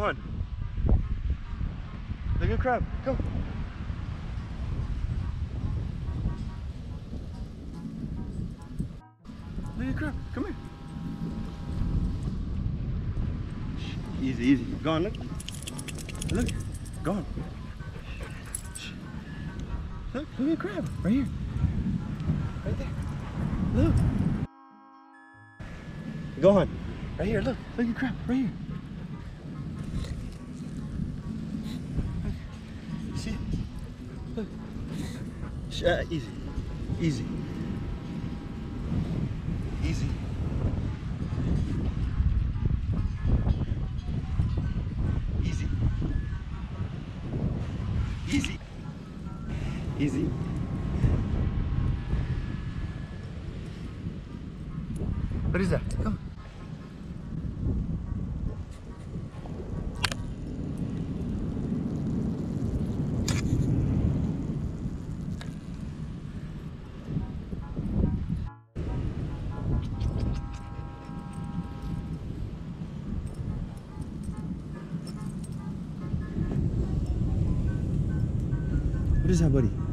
Go on. Look at the crab. Go. Look at the crab. Come here. Easy, easy. Go on, look. Look. Go on. Look, look at the crab. Right here. Right there. Look. Go on. Right here, look. Look at the crab. Right here. Look. See? Look. Easy. Easy. Easy. Easy. Easy. What is that? Come. What is that, buddy?